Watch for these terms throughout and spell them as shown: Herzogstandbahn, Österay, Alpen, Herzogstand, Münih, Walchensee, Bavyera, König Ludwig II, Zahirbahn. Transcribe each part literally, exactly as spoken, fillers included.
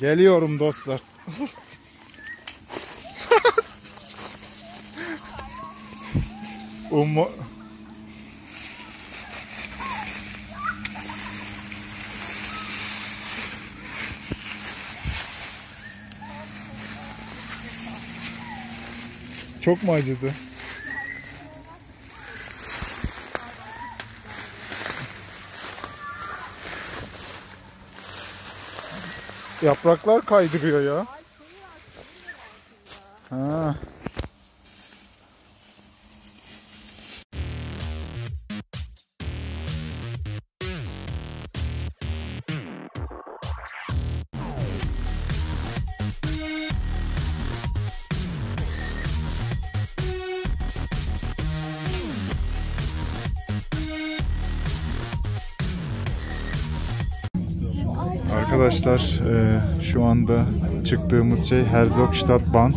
Geliyorum dostlar. Umu... Çok mu acıdı? Yapraklar kaydırıyor ya. Ha. Arkadaşlar e, şu anda çıktığımız şey Herzogstandbahn,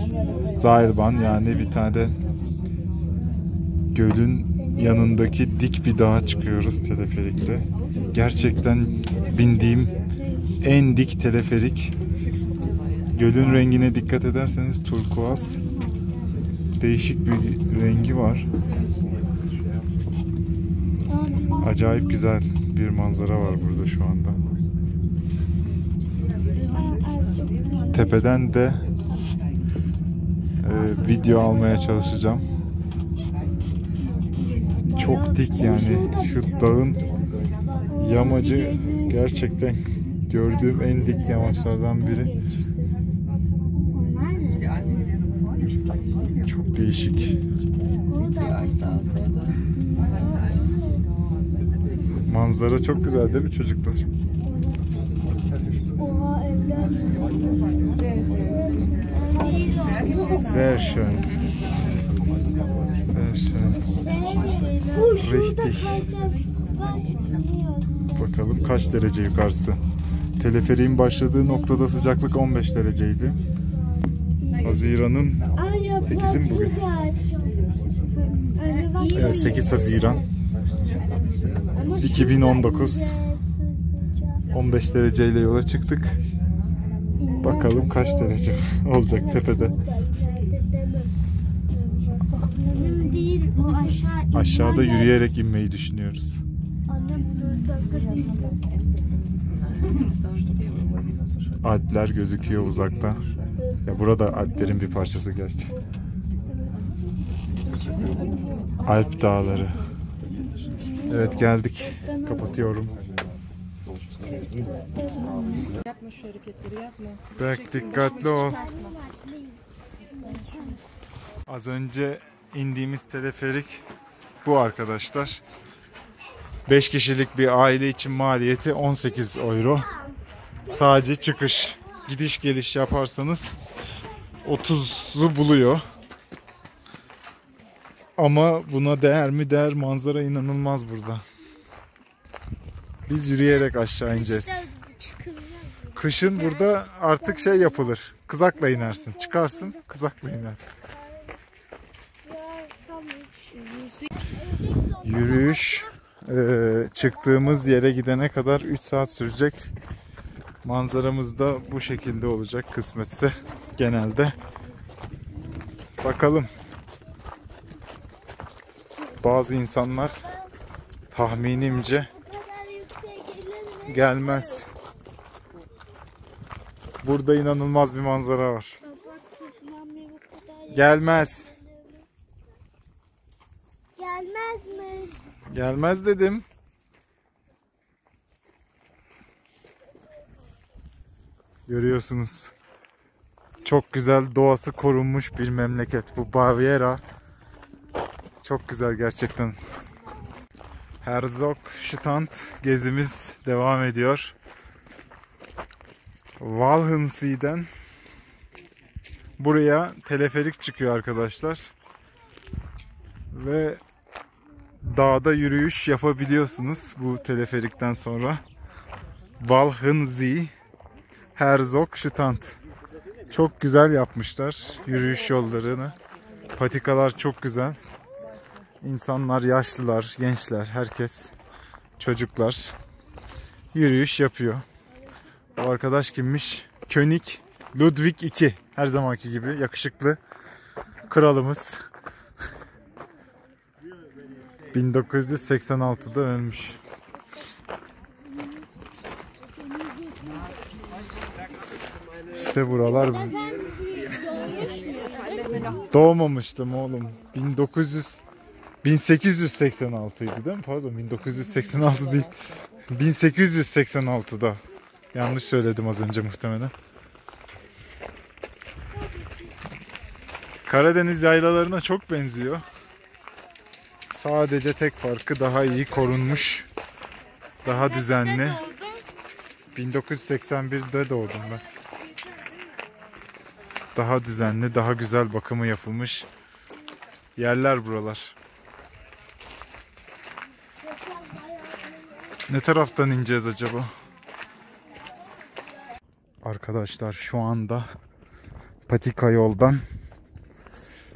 Zahirbahn, yani bir tane gölün yanındaki dik bir dağa çıkıyoruz teleferikle. Gerçekten bindiğim en dik teleferik. Gölün rengine dikkat ederseniz turkuaz, değişik bir rengi var. Acayip güzel bir manzara var burada şu anda. Tepeden de e, video almaya çalışacağım. Çok dik yani. Şu dağın yamacı gerçekten gördüğüm en dik yamaçlardan biri. Çok değişik. Manzara çok güzel değil mi çocuklar? Sehr schön. Sehr schön. Richtig. Bakalım kaç derece yukarısı. Teleferiğin başladığı noktada sıcaklık on beş dereceydi. Haziran'ın sekizi mi bugün? Evet, sekiz Haziran. iki bin on dokuz. on beş dereceyle yola çıktık. Bakalım kaç derece olacak tepede. Aşağıda yürüyerek inmeyi düşünüyoruz. Alpler gözüküyor uzakta. Ya burada Alplerin bir parçası gerçi. Alp dağları. Evet, geldik. Kapatıyorum. Yapma şu hareketleri, yapma. Berk, dikkatli ol. Az önce indiğimiz teleferik bu arkadaşlar. beş kişilik bir aile için maliyeti on sekiz euro. Sadece çıkış. Gidiş geliş yaparsanız otuzu buluyor. Ama buna değer mi? Değer. Manzara inanılmaz burada. Biz yürüyerek aşağı ineceğiz. Kışın burada artık şey yapılır. Kızakla inersin. Çıkarsın, kızakla inersin. Yürüyüş e, çıktığımız yere gidene kadar üç saat sürecek. Manzaramız da bu şekilde olacak kısmetse genelde. Bakalım. Bazı insanlar tahminimce gelmez. Burada inanılmaz bir manzara var. Gelmez. Gelmezmiş. Gelmez dedim. Görüyorsunuz. Çok güzel, doğası korunmuş bir memleket. Bu Bavyera. Çok güzel gerçekten. Herzogstand gezimiz devam ediyor. Walchensee'den buraya teleferik çıkıyor arkadaşlar. Ve dağda yürüyüş yapabiliyorsunuz bu teleferikten sonra. Walchensee, Herzogstand. Çok güzel yapmışlar yürüyüş yollarını. Patikalar çok güzel. İnsanlar, yaşlılar, gençler, herkes, çocuklar yürüyüş yapıyor. Bu arkadaş kimmiş? König Ludwig ikinci. Her zamanki gibi yakışıklı kralımız. bin dokuz yüz seksen altı'da ölmüş. İşte buralar. Doğmamıştım oğlum. bin dokuz yüz bin sekiz yüz seksen altı'ydı değil mi? Pardon, bin dokuz yüz seksen altı değil. bin sekiz yüz seksen altı'da. Yanlış söyledim az önce muhtemelen. Karadeniz yaylalarına çok benziyor. Sadece tek farkı daha iyi korunmuş. Daha düzenli. bin dokuz yüz seksen bir'de doğdum ben. Daha düzenli, daha güzel bakımı yapılmış yerler buralar. Ne taraftan ineceğiz acaba? Arkadaşlar şu anda patika yoldan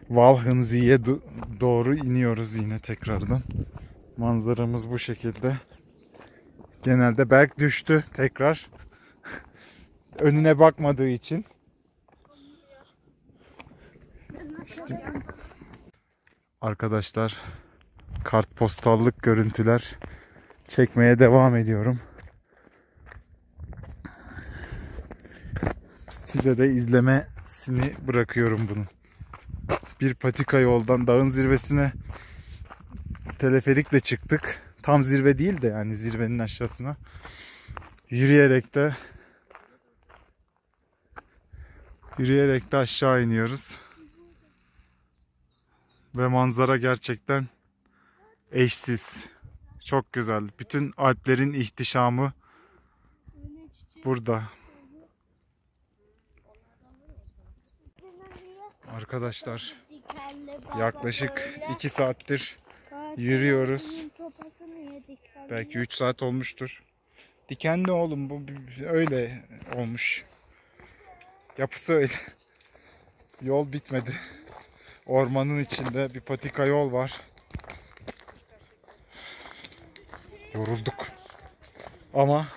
Walchensee'ye doğru iniyoruz yine tekrardan. Manzaramız bu şekilde. Genelde Berk düştü tekrar. Önüne bakmadığı için. İşte. Arkadaşlar kartpostallık görüntüler çekmeye devam ediyorum. Size de izlemesini bırakıyorum bunun. Bir patika yoldan dağın zirvesine teleferikle çıktık. Tam zirve değil de yani zirvenin aşağısına. Yürüyerek de yürüyerek de aşağı iniyoruz. Ve manzara gerçekten eşsiz. Çok güzel. Bütün Alplerin ihtişamı burada. Arkadaşlar yaklaşık iki saattir yürüyoruz. Belki üç saat olmuştur. Dikenli oğlum, bu öyle olmuş. Yapısı öyle. Yol bitmedi. Ormanın içinde bir patika yol var. Yorulduk. Ama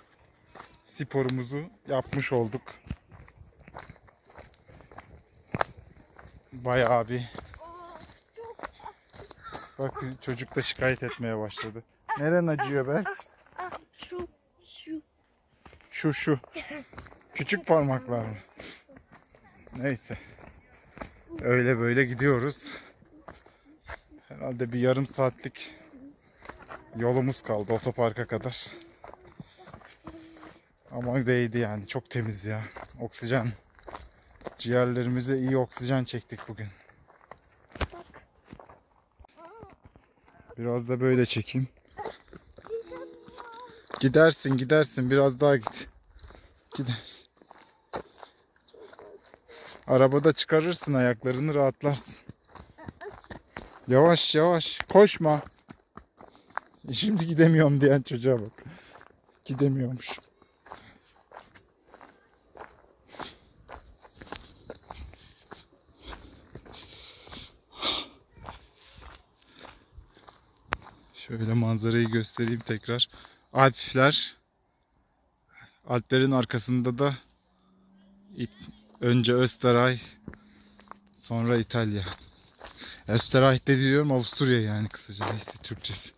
sporumuzu yapmış olduk. Bayağı bir. Bak çocuk da şikayet etmeye başladı. Neren acıyor Berk? Şu şu. Şu şu. Küçük parmaklar mı? Neyse. Öyle böyle gidiyoruz. Herhalde bir yarım saatlik yolumuz kaldı otoparka kadar. Ama değdi yani, çok temiz ya. Oksijen. Ciğerlerimize iyi oksijen çektik bugün. Biraz da böyle çekeyim. Gidersin gidersin biraz daha git. Gidersin. Arabada çıkarırsın ayaklarını, rahatlarsın. Yavaş yavaş koşma. Şimdi gidemiyorum diyen çocuğa bak. Gidemiyormuş. Şöyle manzarayı göstereyim tekrar. Alpler. Alplerin arkasında da önce Österay, sonra İtalya. Österay de diyorum, Avusturya yani kısaca, neyse Türkçesi.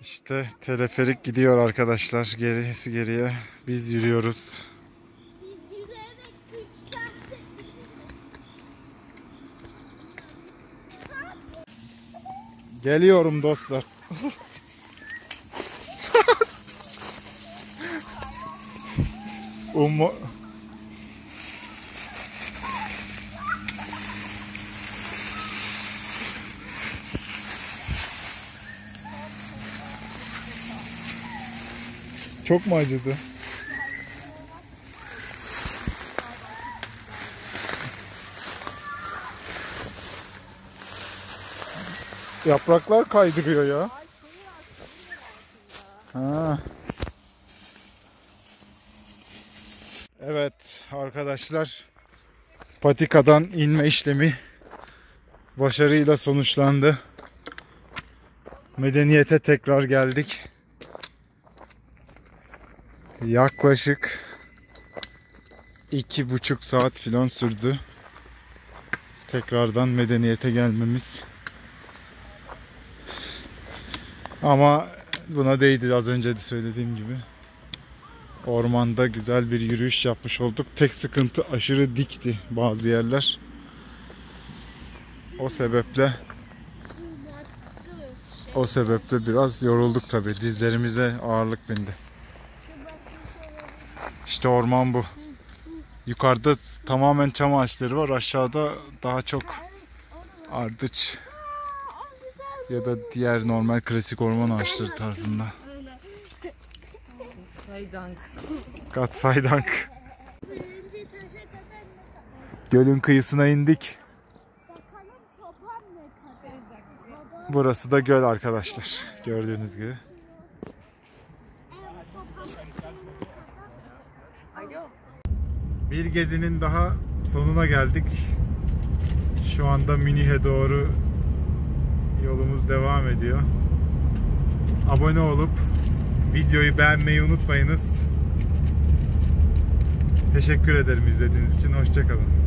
İşte teleferik gidiyor arkadaşlar, gerisi geriye. Biz yürüyoruz. Geliyorum dostlar. Umu... Çok mu acıdı? Yapraklar kaydırıyor ya. Ha. Evet arkadaşlar, patikadan inme işlemi başarıyla sonuçlandı. medeniyete tekrar geldik. Yaklaşık iki buçuk saat filan sürdü tekrardan medeniyete gelmemiz. Ama buna değdi, az önce de söylediğim gibi. Ormanda güzel bir yürüyüş yapmış olduk. Tek sıkıntı aşırı dikti bazı yerler. O sebeple o sebeple biraz yorulduk tabii. Dizlerimize ağırlık bindi. İşte orman bu. Yukarıda tamamen çam ağaçları var. Aşağıda daha çok ardıç ya da diğer normal klasik orman ağaçları tarzında. Gatsaydank. Gölün kıyısına indik. Burası da göl arkadaşlar. Gördüğünüz gibi. Bir gezinin daha sonuna geldik. Şu anda Münih'e doğru yolumuz devam ediyor. Abone olup videoyu beğenmeyi unutmayınız. Teşekkür ederim izlediğiniz için. Hoşça kalın.